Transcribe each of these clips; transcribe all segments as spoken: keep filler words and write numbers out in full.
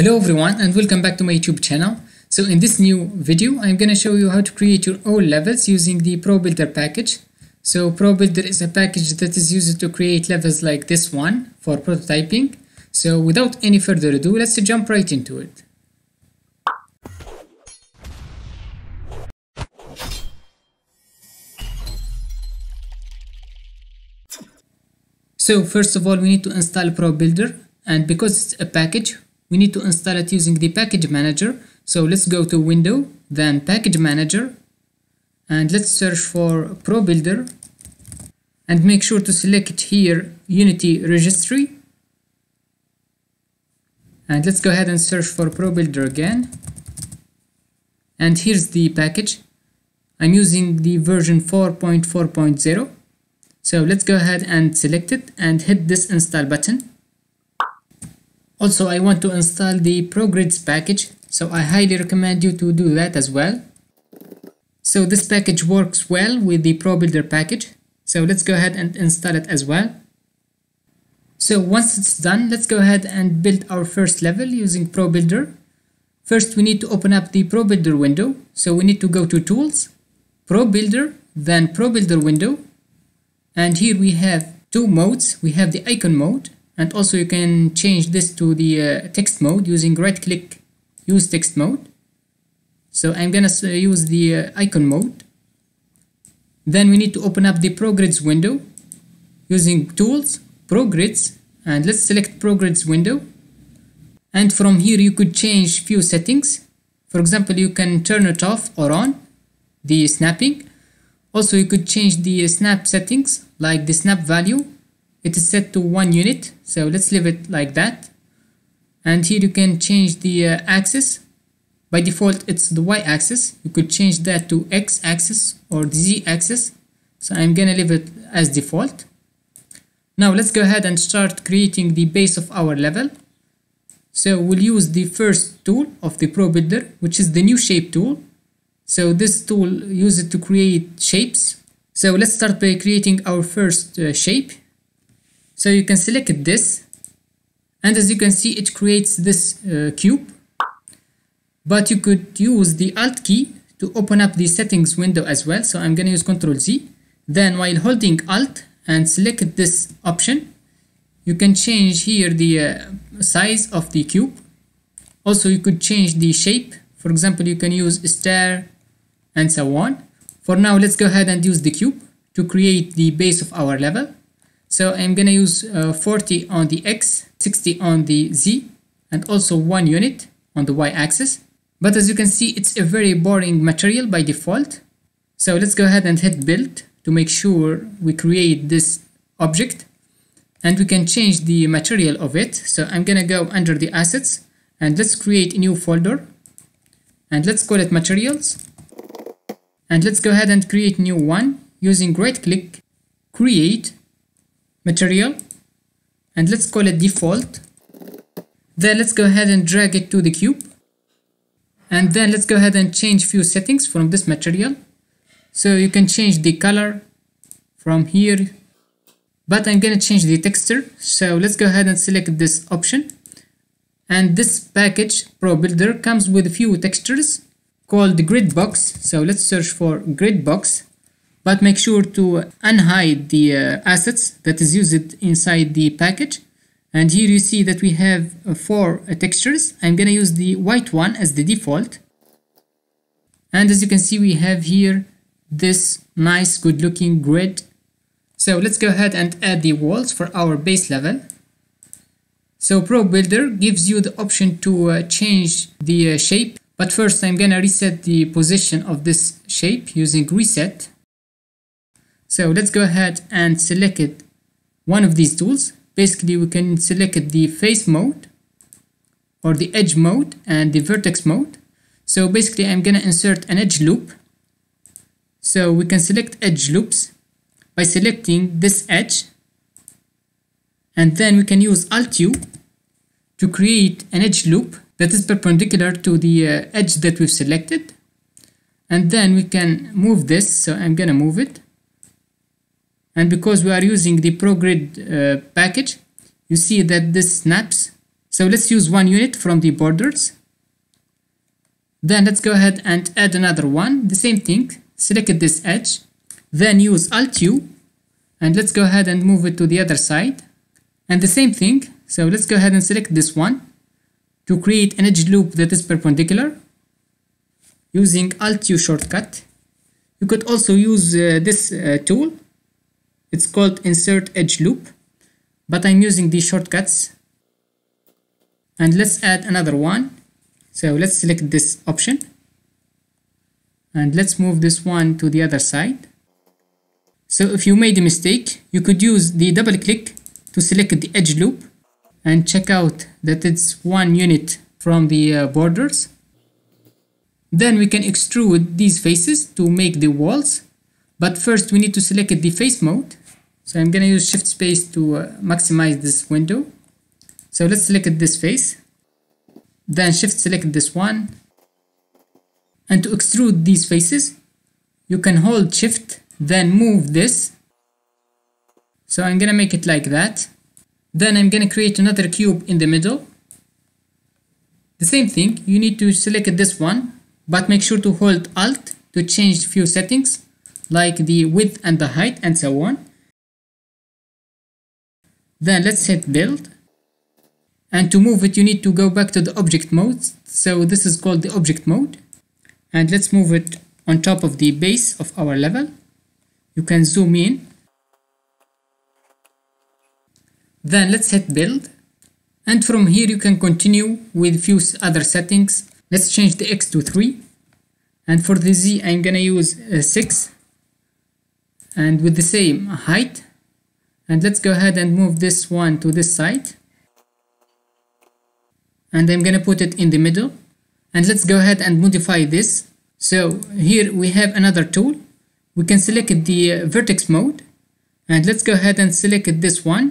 Hello everyone, and welcome back to my YouTube channel. So in this new video I'm going to show you how to create your own levels using the ProBuilder package. So ProBuilder is a package that is used to create levels like this one for prototyping. So without any further ado, let's jump right into it. So first of all, we need to install ProBuilder, and because it's a package, we need to install it using the package manager. So let's go to Window, then Package Manager, and let's search for ProBuilder, and make sure to select here Unity Registry, and let's go ahead and search for ProBuilder again. And here's the package. I'm using the version four point four point zero. So let's go ahead and select it and hit this install button. Also, I want to install the ProGrids package, so I highly recommend you to do that as well. So this package works well with the ProBuilder package, so let's go ahead and install it as well. So once it's done, let's go ahead and build our first level using ProBuilder. First, we need to open up the ProBuilder window, so we need to go to Tools, ProBuilder, then ProBuilder window, and here we have two modes. We have the icon mode, and also you can change this to the uh, text mode using right click, use text mode. So I'm gonna uh, use the uh, icon mode. Then we need to open up the ProGrids window using Tools, ProGrids, and let's select ProGrids window. And from here you could change few settings. For example, you can turn it off or on, the snapping. Also you could change the uh, snap settings, like the snap value. It is set to one unit, so let's leave it like that. And here you can change the uh, axis. By default it's the y-axis. You could change that to x-axis or the z-axis, so I'm gonna leave it as default. Now let's go ahead and start creating the base of our level. So we'll use the first tool of the ProBuilder, which is the new shape tool. So this tool uses to create shapes. So let's start by creating our first uh, shape. So you can select this, and as you can see it creates this uh, cube, but you could use the Alt key to open up the settings window as well. So I'm gonna use control Z, then while holding Alt and select this option, you can change here the uh, size of the cube. Also you could change the shape. For example, you can use a star and so on. For now, let's go ahead and use the cube to create the base of our level. So I'm gonna use uh, forty on the X, sixty on the Z, and also one unit on the Y-axis. But as you can see, it's a very boring material by default. So let's go ahead and hit build to make sure we create this object, and we can change the material of it. So I'm gonna go under the assets, and let's create a new folder, and let's call it materials. And let's go ahead and create a new one using right click, create material, and let's call it default. Then let's go ahead and drag it to the cube, and then let's go ahead and change few settings from this material. So you can change the color from here, but I'm gonna change the texture. So let's go ahead and select this option, and this package ProBuilder comes with a few textures called grid box. So let's search for grid box, but make sure to unhide the uh, assets that is used inside the package. And here you see that we have uh, four uh, textures. I'm gonna use the white one as the default, and as you can see we have here this nice good looking grid. So let's go ahead and add the walls for our base level. So ProBuilder gives you the option to uh, change the uh, shape, but first I'm gonna reset the position of this shape using reset. So let's go ahead and select one of these tools. Basically we can select the face mode or the edge mode and the vertex mode. So basically I'm gonna insert an edge loop. So we can select edge loops by selecting this edge, and then we can use Alt U to create an edge loop that is perpendicular to the uh, edge that we've selected. And then we can move this, so I'm gonna move it. And because we are using the ProGrid uh, package, you see that this snaps. So let's use one unit from the borders. Then let's go ahead and add another one. The same thing, select this edge, then use Alt U, and let's go ahead and move it to the other side. And the same thing, so let's go ahead and select this one to create an edge loop that is perpendicular using Alt U shortcut. You could also use uh, this uh, tool, it's called Insert Edge Loop, but I'm using these shortcuts. And let's add another one. So let's select this option and let's move this one to the other side. So if you made a mistake, you could use the double click to select the edge loop and check out that it's one unit from the uh, borders. Then we can extrude these faces to make the walls, but first we need to select the face mode. So I'm gonna use shift space to uh, maximize this window. So let's select this face, then shift select this one, and to extrude these faces you can hold shift then move this. So I'm gonna make it like that. Then I'm gonna create another cube in the middle. The same thing, you need to select this one, but make sure to hold Alt to change few settings like the width and the height and so on. Then let's hit build, and to move it you need to go back to the object mode. So this is called the object mode, and let's move it on top of the base of our level. You can zoom in. Then let's hit build, and from here you can continue with few other settings. Let's change the X to three, and for the Z I'm gonna use uh, six, and with the same height. And let's go ahead and move this one to this side, and I'm gonna put it in the middle. And let's go ahead and modify this. So here we have another tool. We can select the uh, vertex mode, and let's go ahead and select this one.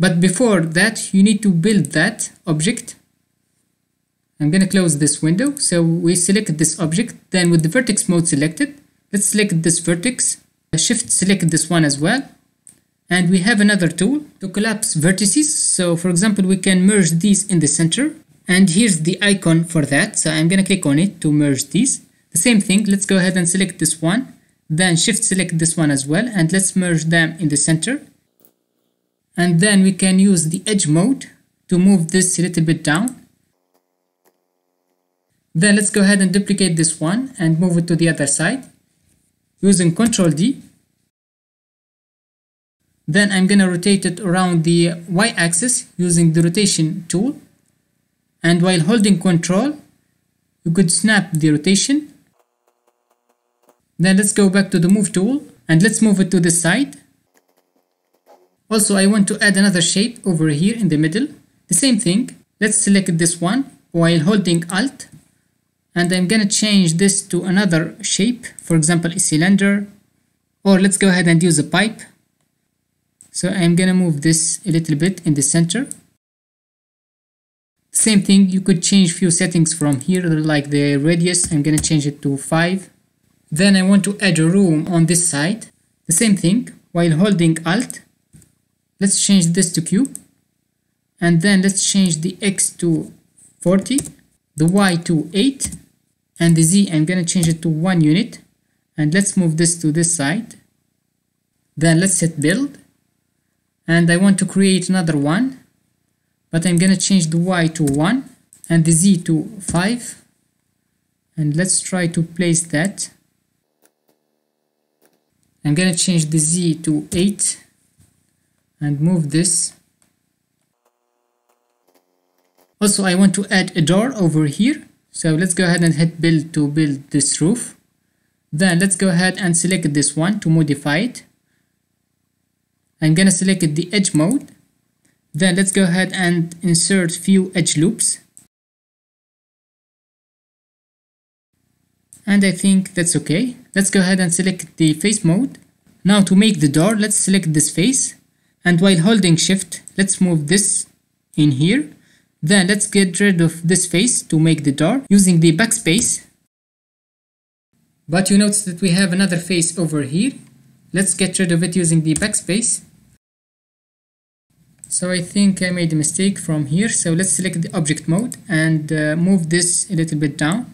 But before that you need to build that object. I'm gonna close this window. So we select this object, then with the vertex mode selected, let's select this vertex, shift select this one as well. And we have another tool to collapse vertices. So for example, we can merge these in the center, and here's the icon for that. So I'm gonna click on it to merge these. The same thing, let's go ahead and select this one, then shift select this one as well, and let's merge them in the center. And then we can use the edge mode to move this a little bit down. Then let's go ahead and duplicate this one and move it to the other side using control D. Then I'm gonna rotate it around the Y axis using the rotation tool, and while holding control you could snap the rotation. Then let's go back to the move tool and let's move it to this side. Also, I want to add another shape over here in the middle. The same thing, let's select this one while holding Alt, and I'm gonna change this to another shape, for example a cylinder, or let's go ahead and use a pipe. So I'm gonna move this a little bit in the center. Same thing, you could change few settings from here, like the radius. I'm gonna change it to five. Then I want to add a room on this side. The same thing, while holding Alt, let's change this to cube, and then let's change the X to forty, the Y to eight, and the Z I'm gonna change it to one unit, and let's move this to this side. Then let's hit build. And I want to create another one, but I'm gonna change the Y to one and the Z to five, and let's try to place that. I'm gonna change the Z to eight and move this. Also, I want to add a door over here, so let's go ahead and hit build to build this roof. Then let's go ahead and select this one to modify it. I'm gonna select the edge mode, then let's go ahead and insert few edge loops, and I think that's okay. Let's go ahead and select the face mode. Now to make the door, let's select this face, and while holding shift let's move this in here. Then let's get rid of this face to make the door using the backspace. But you notice that we have another face over here. Let's get rid of it using the backspace. So I think I made a mistake from here. So let's select the object mode and uh, move this a little bit down.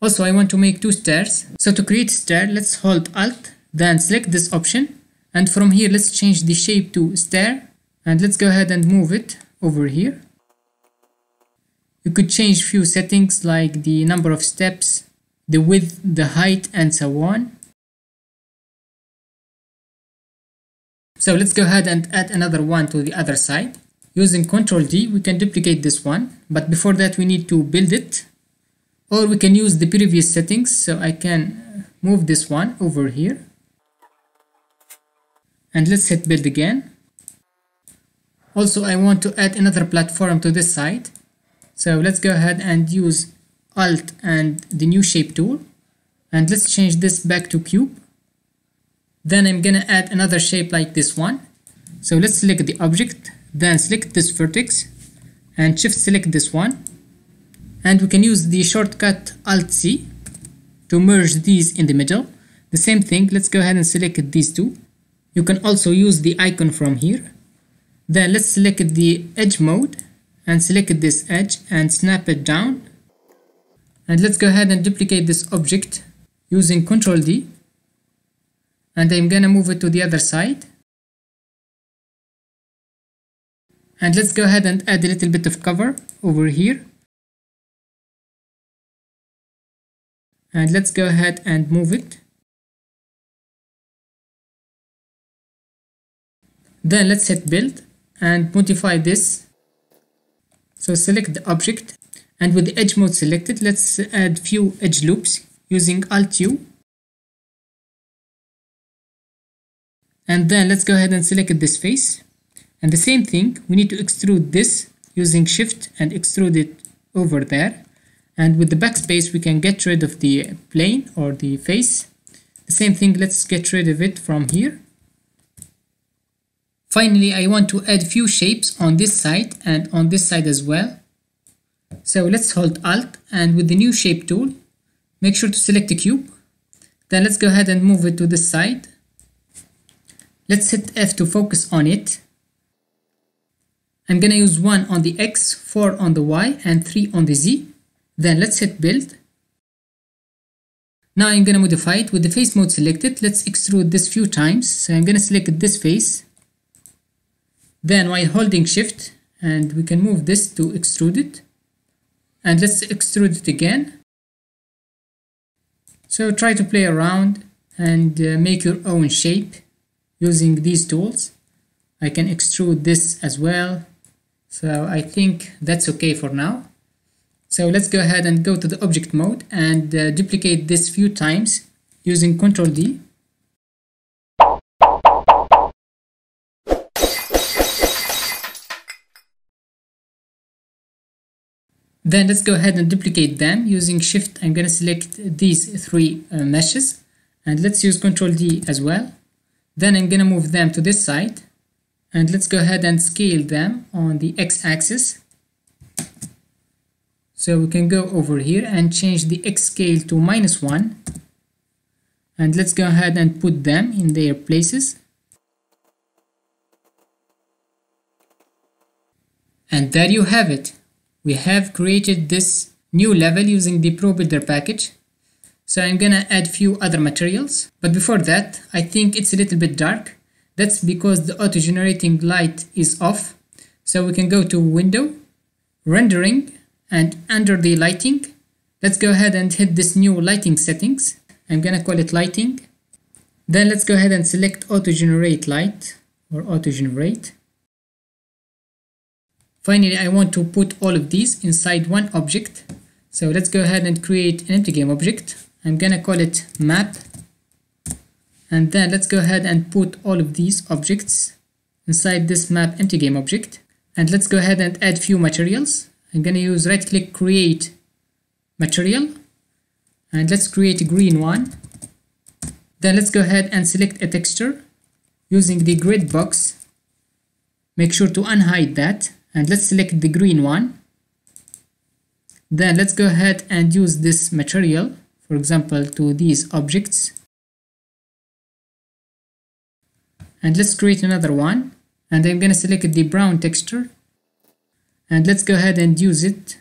Also, I want to make two stairs. So to create a stair, let's hold Alt, then select this option. And from here, let's change the shape to stair. And let's go ahead and move it over here. You could change few settings like the number of steps, the width, the height, and so on. So let's go ahead and add another one to the other side. Using control D, we can duplicate this one, but before that we need to build it. Or we can use the previous settings, so I can move this one over here. And let's hit build again. Also, I want to add another platform to this side. So let's go ahead and use Alt and the new shape tool. And let's change this back to cube. Then I'm gonna add another shape like this one. So let's select the object, then select this vertex and shift select this one. And we can use the shortcut Alt C to merge these in the middle. The same thing, let's go ahead and select these two. You can also use the icon from here. Then let's select the edge mode and select this edge and snap it down. And let's go ahead and duplicate this object using control D. And I'm gonna move it to the other side. And let's go ahead and add a little bit of cover over here. And let's go ahead and move it. Then let's hit build and modify this. So select the object, and with the edge mode selected, let's add few edge loops using Alt U. And then let's go ahead and select this face. And the same thing, we need to extrude this using Shift and extrude it over there. And with the backspace, we can get rid of the plane or the face. The same thing, let's get rid of it from here. Finally, I want to add few shapes on this side and on this side as well. So let's hold Alt and with the new shape tool, make sure to select a cube. Then let's go ahead and move it to this side. Let's hit F to focus on it. I'm gonna use one on the X, four on the Y, and three on the Z. Then let's hit build. Now I'm gonna modify it with the face mode selected. Let's extrude this few times. So I'm gonna select this face. Then while holding Shift, and we can move this to extrude it. And let's extrude it again. So try to play around and uh, make your own shape. Using these tools, I can extrude this as well. So I think that's okay for now. So let's go ahead and go to the object mode and uh, duplicate this few times using control D. Then let's go ahead and duplicate them using Shift. I'm gonna select these three uh, meshes and let's use control D as well. Then I'm gonna move them to this side and let's go ahead and scale them on the X axis. So we can go over here and change the X scale to minus one. And let's go ahead and put them in their places. And there you have it. We have created this new level using the ProBuilder package. So I'm gonna add few other materials, but before that I think it's a little bit dark. That's because the auto generating light is off. So we can go to window, rendering, and under the lighting, let's go ahead and hit this new lighting settings. I'm gonna call it lighting. Then let's go ahead and select auto generate light or auto generate. Finally, I want to put all of these inside one object. So let's go ahead and create an empty game object. I'm gonna call it map, and then let's go ahead and put all of these objects inside this map empty game object. And let's go ahead and add few materials. I'm gonna use right click create material, and let's create a green one. Then let's go ahead and select a texture using the grid box. Make sure to unhide that, and let's select the green one. Then let's go ahead and use this material, for example, to these objects. And let's create another one. and I'm gonna select the brown texture and let's go ahead and use it.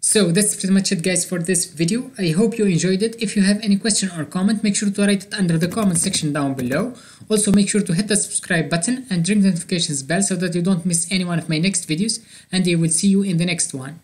So that's pretty much it guys for this video. I hope you enjoyed it. If you have any question or comment, make sure to write it under the comment section down below. Also make sure to hit the subscribe button and ring the notifications bell so that you don't miss any one of my next videos, and I will see you in the next one.